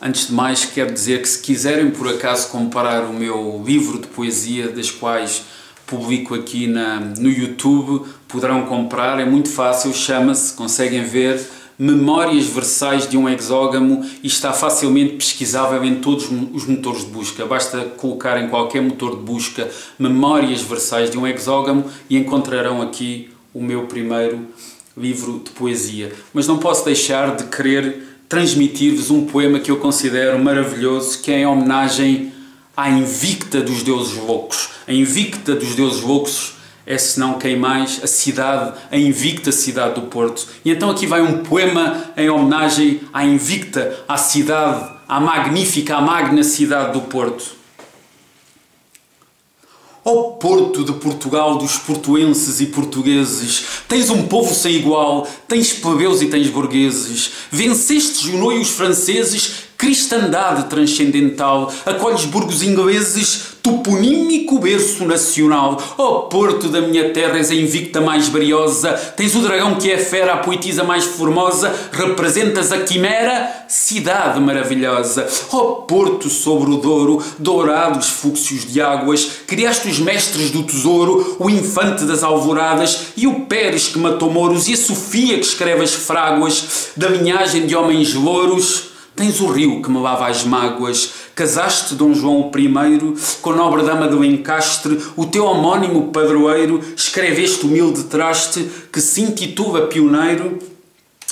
Antes de mais, quero dizer que se quiserem por acaso comparar o meu livro de poesia, das quais publico aqui no YouTube, poderão comprar, é muito fácil, chama-se, conseguem ver, Memórias Versais de um Exógamo, e está facilmente pesquisável em todos os motores de busca. Basta colocar em qualquer motor de busca Memórias Versais de um Exógamo e encontrarão aqui o meu primeiro livro de poesia. Mas não posso deixar de querer transmitir-vos um poema que eu considero maravilhoso, que é em homenagem à Invicta dos Deuses Loucos. A Invicta dos Deuses Loucos é, se não quem mais, a cidade, a invicta cidade do Porto. E então aqui vai um poema em homenagem à invicta, à cidade, à magnífica, à magna cidade do Porto. Ó Porto de Portugal dos portuenses e portugueses, tens um povo sem igual, tens plebeus e tens burgueses, venceste Junot e os franceses, cristandade transcendental, acolhes burgos ingleses, toponímico berço nacional. Ó Porto da minha terra, és a invicta mais briosa, tens o dragão que é fera, a poetisa mais formosa, representas a quimera, cidade maravilhosa. Ó Porto sobre o Douro, dourados fúcsios de águas, criaste os mestres do tesouro, o Infante das Alvoradas e o Peres que matou moros, e a Sofia que escreve as fráguas, da linhagem de homens louros, tens o rio que me lava as mágoas. Casaste Dom João I com a nobre dama do Lencastre, o teu homónimo padroeiro, escreveste humilde traste que se intitula pioneiro.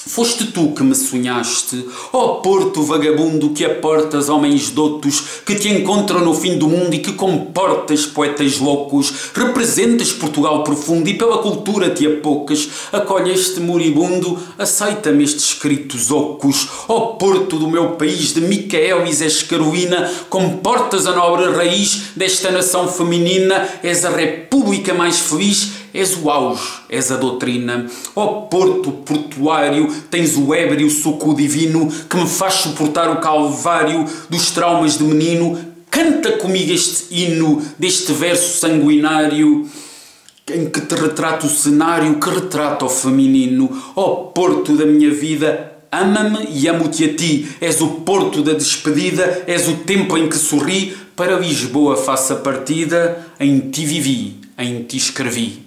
Foste tu que me sonhaste, ó Porto vagabundo que aportas homens doutos, que te encontram no fim do mundo e que comportas poetas loucos, representas Portugal profundo e pela cultura te apocas, acolheste moribundo, aceita-me estes escritos ocos. Ó Porto do meu país, de Michaëlis és Carolina, comportas a nobre raiz desta nação feminina, és a república mais feliz, és o auge, és a doutrina. Ó Porto portuário, tens o ébrio soco divino que me faz suportar o calvário dos traumas de menino. Canta comigo este hino deste verso sanguinário em que te retrata o cenário que retrata o feminino. Ó Porto da minha vida, ama-me e amo-te a ti, és o porto da despedida, és o tempo em que sorri, para Lisboa faço a partida, em ti vivi, em ti escrevi.